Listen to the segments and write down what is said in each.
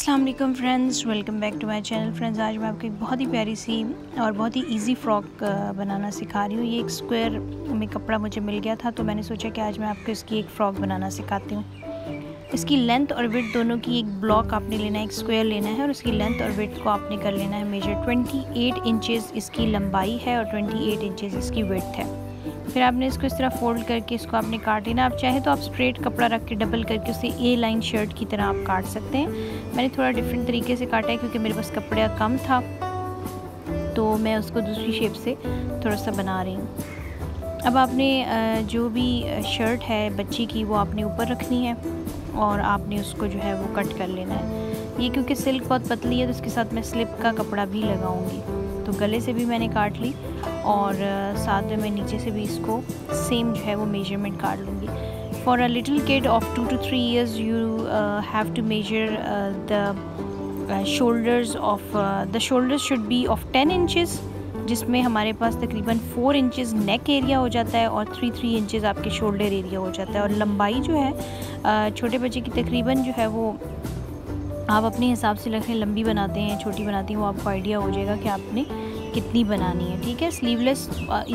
अस्सलाम वालेकुम friends, welcome back to my channel. Friends, आज मैं आपको एक बहुत ही प्यारी सी और बहुत ही इजी फ्रॉक बनाना सिखा रही हूँ। ये एक स्क्वायर में कपड़ा मुझे मिल गया था, तो मैंने सोचा कि आज मैं आपको इसकी एक फ़्रॉक बनाना सिखाती हूँ। इसकी लेंथ और विड्थ दोनों की एक ब्लॉक आपने लेना है, एक स्क्वायर लेना है और उसकी लेंथ और विड्थ को आपने कर लेना है मेजर। 28 इंचेस इसकी लंबाई है और 28 इंचेस इसकी विड्थ है। फिर आपने इसको इस तरह फोल्ड करके इसको आपने काट लेना। आप चाहे तो आप स्ट्रेट कपड़ा रख के डबल करके उसे ए लाइन शर्ट की तरह आप काट सकते हैं। मैंने थोड़ा डिफरेंट तरीके से काटा है क्योंकि मेरे पास कपड़ा कम था, तो मैं उसको दूसरी शेप से थोड़ा सा बना रही हूँ। अब आपने जो भी शर्ट है बच्ची की वो आपने ऊपर रखनी है और आपने उसको जो है वो कट कर लेना है। ये क्योंकि सिल्क बहुत पतली है तो इसके साथ मैं स्लिप का कपड़ा भी लगाऊँगी, तो गले से भी मैंने काट ली और साथ में मैं नीचे से भी इसको सेम जो है वो मेजरमेंट काट लूँगी। For a little kid of 2 to 3 years you have to measure the shoulders of the shoulders should be of 10 inches, जिसमें हमारे पास तकरीबन 4 इंचेस नेक एरिया हो जाता है और 3 इंचेस आपके शोल्डर एरिया हो जाता है। और लंबाई जो है छोटे बच्चे की तकरीबन जो है वो आप अपने हिसाब से रखें, लंबी बनाते हैं छोटी बनाती हैं, वो आपको आइडिया हो जाएगा कि आपने कितनी बनानी है। ठीक है, स्लीवलेस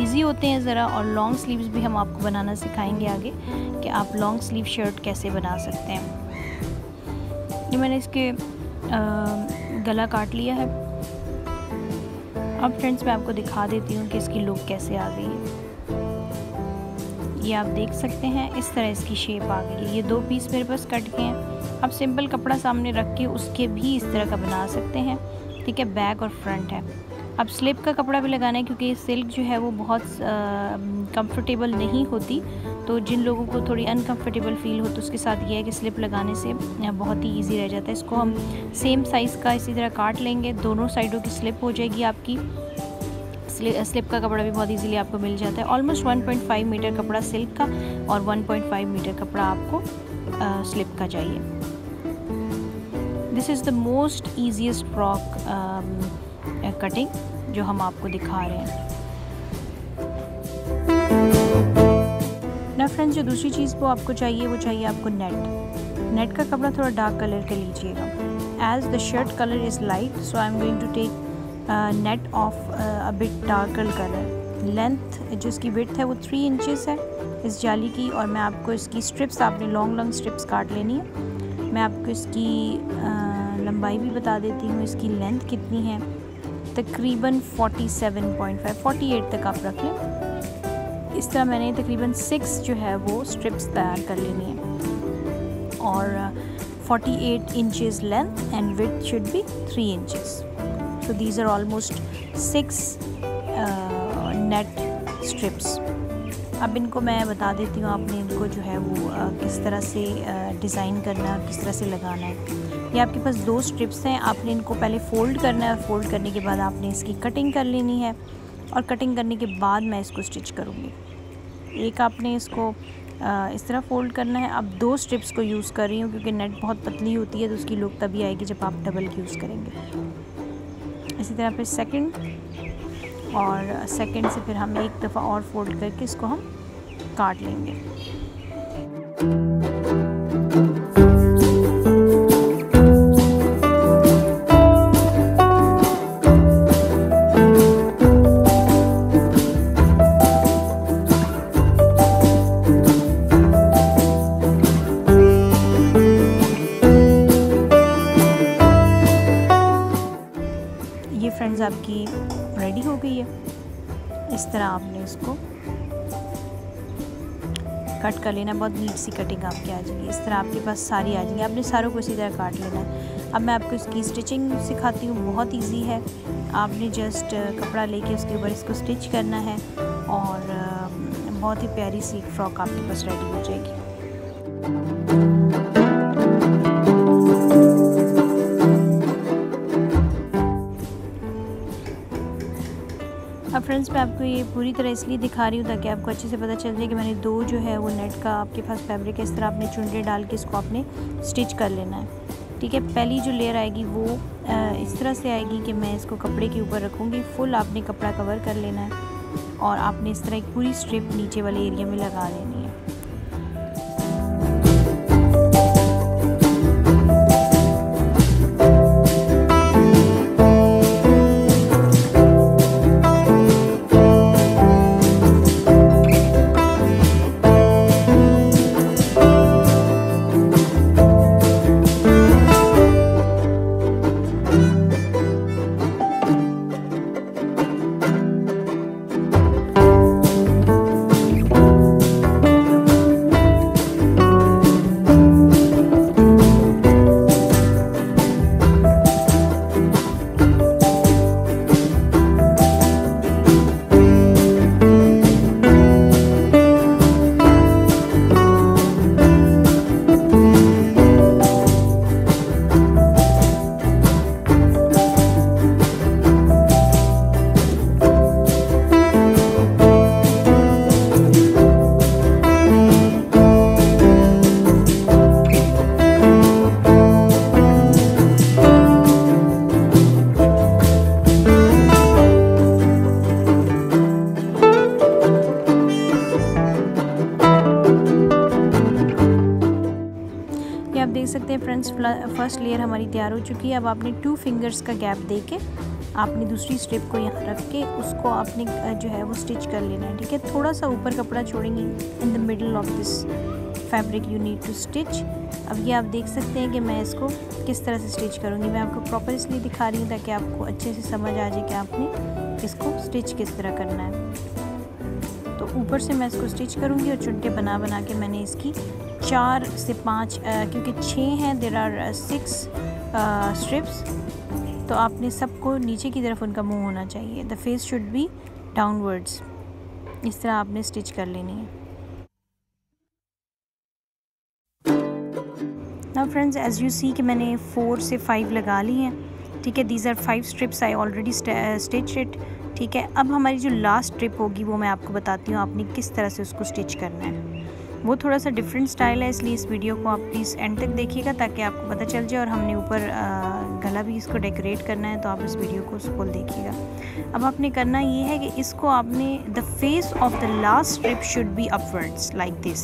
इजी होते हैं ज़रा, और लॉन्ग स्लीव्स भी हम आपको बनाना सिखाएंगे आगे कि आप लॉन्ग स्लीव शर्ट कैसे बना सकते हैं। ये मैंने इसके गला काट लिया है। अब फ्रेंड्स मैं आपको दिखा देती हूँ कि इसकी लुक कैसे आ गई है। ये आप देख सकते हैं, इस तरह इसकी शेप आ गई है। ये 2 पीस मेरे पास कट गए हैं। आप सिंपल कपड़ा सामने रख के उसके भी इस तरह का बना सकते हैं। ठीक है, बैक और फ्रंट है। अब स्लिप का कपड़ा भी लगाना है क्योंकि ये सिल्क जो है वो बहुत कंफर्टेबल नहीं होती, तो जिन लोगों को थोड़ी अनकंफर्टेबल फील हो तो उसके साथ ये है कि स्लिप लगाने से बहुत ही ईजी रह जाता है। इसको हम सेम साइज़ का इसी तरह काट लेंगे, दोनों साइडों की स्लिप हो जाएगी आपकी। स्लिप का कपड़ा भी बहुत इजीली आपको मिल जाता है। ऑलमोस्ट 1.5 मीटर कपड़ा सिल्क का और 1.5 मीटर कपड़ा आपको स्लिप का चाहिए। This is the most easiest frock cutting जो हम आपको दिखा रहे हैं। ना फ्रेंड्स, जो दूसरी चीज़ वो आपको चाहिए, वो चाहिए आपको नेट। नेट का कपड़ा थोड़ा डार्क कलर का लीजिएगा। As the shirt colour is light, so I am going to take net of a bit darker colour. Length जो इसकी विड्थ है वो 3 इंचेस है इस जाली की, और मैं आपको इसकी स्ट्रिप्स आपने लॉन्ग स्ट्रिप्स काट लेनी है। मैं आपको इसकी लंबाई भी बता देती हूँ। इसकी लेंथ कितनी है, तकरीबन 47.5 48 तक आप रख लें। इस तरह मैंने तकरीबन 6 जो है वो स्ट्रिप्स तैयार कर लेनी है और 48 inches length and width should be 3 inches. So these are almost 6 net strips। अब इनको मैं बता देती हूँ आपने इनको जो है वो किस तरह से डिज़ाइन करना है, किस तरह से लगाना है। ये आपके पास 2 स्ट्रिप्स हैं, आपने इनको पहले फ़ोल्ड करना है और फ़ोल्ड करने के बाद आपने इसकी कटिंग कर लेनी है और कटिंग करने के बाद मैं इसको स्टिच करूँगी। एक आपने इसको इस तरह फ़ोल्ड करना है। अब 2 स्ट्रिप्स को यूज़ कर रही हूँ क्योंकि नेट बहुत पतली होती है तो उसकी लुक तभी आएगी जब आप डबल यूज़ करेंगे। इसी तरह फिर सेकंड और सेकंड से फिर हम एक दफ़ा और फोल्ड करके इसको हम काट लेंगे। फ्रेंड्स आपकी रेडी हो गई है। इस तरह आपने इसको कट कर लेना, बहुत नीट सी कटिंग आपकी आ जाएगी। इस तरह आपके पास सारी आ जाएंगी, आपने सारों को इसी तरह काट लेना है। अब मैं आपको इसकी स्टिचिंग सिखाती हूँ, बहुत इजी है। आपने जस्ट कपड़ा लेके उसके ऊपर इसको स्टिच करना है और बहुत ही प्यारी सी फ्रॉक आपके पास रेडी हो जाएगी। अब फ्रेंड्स मैं आपको ये पूरी तरह इसलिए दिखा रही हूँ ताकि आपको अच्छे से पता चल जाए कि मैंने 2 जो है वो नेट का आपके पास फैब्रिक है, इस तरह आपने चुनटे डाल के इसको आपने स्टिच कर लेना है। ठीक है, पहली जो लेयर आएगी वो इस तरह से आएगी कि मैं इसको कपड़े के ऊपर रखूँगी। फुल आपने कपड़ा कवर कर लेना है और आपने इस तरह एक पूरी स्ट्रिप नीचे वाले एरिया में लगा लेनी है। फ्रेंड्स फर्स्ट लेयर हमारी तैयार हो चुकी है। अब आपने 2 फिंगर्स का गैप दे के आपने दूसरी स्ट्रिप को यहाँ रख के उसको आपने जो है वो स्टिच कर लेना है। ठीक है, थोड़ा सा ऊपर कपड़ा छोड़ेंगे in the middle of this fabric you need to stitch. अब ये आप देख सकते हैं कि मैं इसको किस तरह से स्टिच करूँगी। मैं आपको प्रॉपर इसलिए दिखा रही हूँ ताकि आपको अच्छे से समझ आ जाए कि आपने इसको स्टिच किस तरह करना है। तो ऊपर से मैं इसको स्टिच करूँगी और चुन्टे बना बना के मैंने इसकी 4 से 5 क्योंकि 6 हैं, देयर आर 6 स्ट्रिप्स। तो आपने सबको नीचे की तरफ उनका मुँह होना चाहिए, the face should be downwards. इस तरह आपने स्टिच कर लेनी है। Now friends as you see कि मैंने 4 से 5 लगा ली हैं। ठीक है, these are 5 strips I already stitch it. ठीक है, अब हमारी जो लास्ट स्ट्रिप होगी वो मैं आपको बताती हूँ आपने किस तरह से उसको स्टिच करना है। वो थोड़ा सा डिफरेंट स्टाइल है, इसलिए इस वीडियो को आप प्लीज़ एंड तक देखिएगा ताकि आपको पता चल जाए। और हमने ऊपर गला भी इसको डेकोरेट करना है, तो आप इस वीडियो को फुल देखिएगा। अब आपने करना ये है कि इसको आपने the face of the last strip should be upwards like this.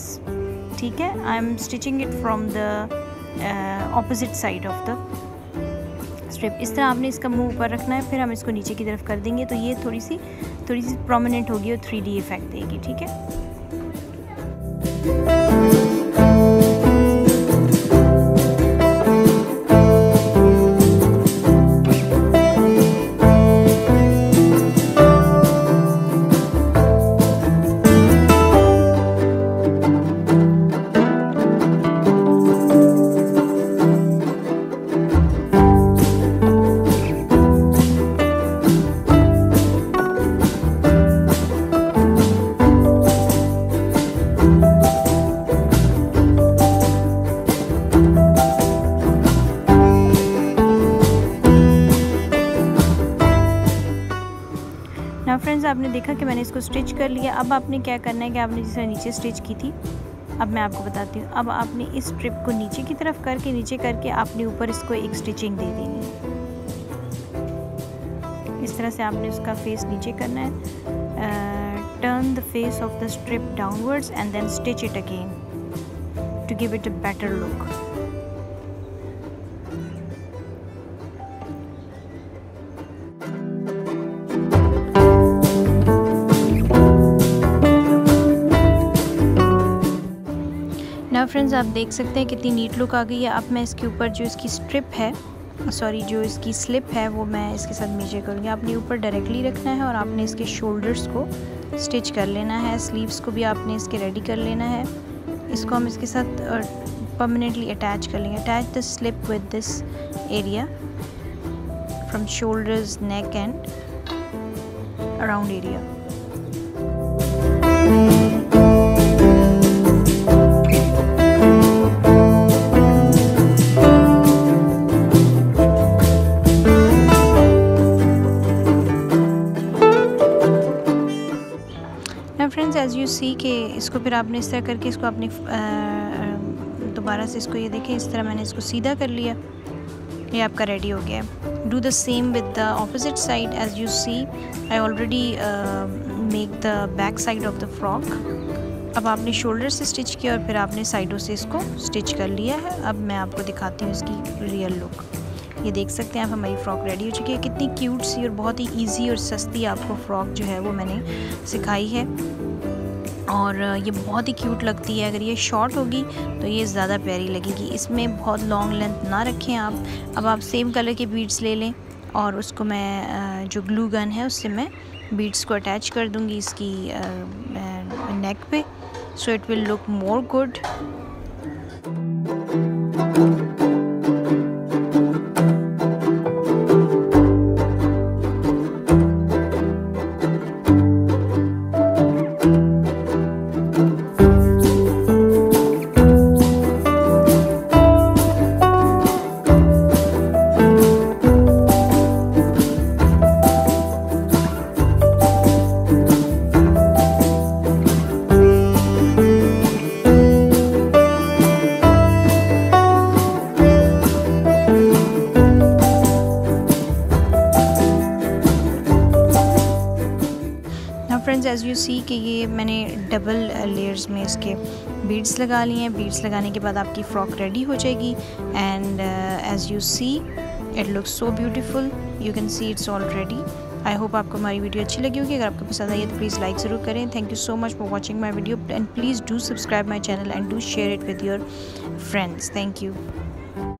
ठीक है, I am stitching it from the opposite side of the strip. इस तरह आपने इसका मुंह ऊपर रखना है, फिर हम इसको नीचे की तरफ कर देंगे तो ये थोड़ी सी प्रोमिनेंट होगी और 3D इफेक्ट देगी। ठीक है, आपने देखा कि मैंने इसको स्टिच कर लिया। अब आपने क्या करना है कि आपने जिस तरह नीचे स्टिच की थी, अब मैं आपको बताती हूँ। अब आपने इस स्ट्रिप को नीचे की तरफ करके आपने ऊपर इसको एक स्टिचिंग दे देनी है। इस तरह से आपने उसका फेस नीचे करना है। Turn the face of the strip downwards and then stitch it again to give it a better look. Friends आप देख सकते हैं कितनी नीट लुक आ गई है। अब मैं इसके ऊपर जो इसकी स्ट्रिप है, सॉरी जो इसकी स्लिप है, वो मैं इसके साथ मेजर करूँगी। आपने ऊपर डायरेक्टली रखना है और आपने इसके शोल्डर्स को स्टिच कर लेना है। स्लीव्स को भी आपने इसके रेडी कर लेना है। इसको हम इसके साथ परमानेंटली अटैच कर लेंगे। Attach the slip with this area from shoulders, neck and around area. As you see के इसको फिर आपने इस तरह करके इसको आपने दोबारा से इसको ये देखें, इस तरह मैंने इसको सीधा कर लिया। ये आपका रेडी हो गया। Do the same with the opposite side. As you see I already make the back side of the frock. अब आपने शोल्डर से स्टिच किया और फिर आपने साइडों से इसको स्टिच कर लिया है। अब मैं आपको दिखाती हूँ इसकी रियल लुक। ये देख सकते हैं आप, हमारी फ़्रॉक रेडी हो चुकी है। कितनी क्यूट सी और बहुत ही ईजी और सस्ती आपको फ़्रॉक जो है वो मैंने सिखाई है और ये बहुत ही क्यूट लगती है। अगर ये शॉर्ट होगी तो ये ज़्यादा प्यारी लगेगी। इसमें बहुत लॉन्ग लेंथ ना रखें आप। अब आप सेम कलर के बीड्स ले लें और उसको मैं जो ग्लू गन है उससे मैं बीड्स को अटैच कर दूँगी इसकी नेक पे, so it will look more good. As you see कि ये मैंने डबल लेयर्स में इसके बीड्स लगा लिए हैं। बीड्स लगाने के बाद आपकी फ़्रॉक रेडी हो जाएगी and as you see it looks so beautiful, you can see it's already. I hope आपको हमारी वीडियो अच्छी लगी होगी। अगर आपको पसंद आई है तो प्लीज़ लाइक ज़रूर करें। Thank you so much for watching my video and please do subscribe my channel and do share it with your friends. Thank you.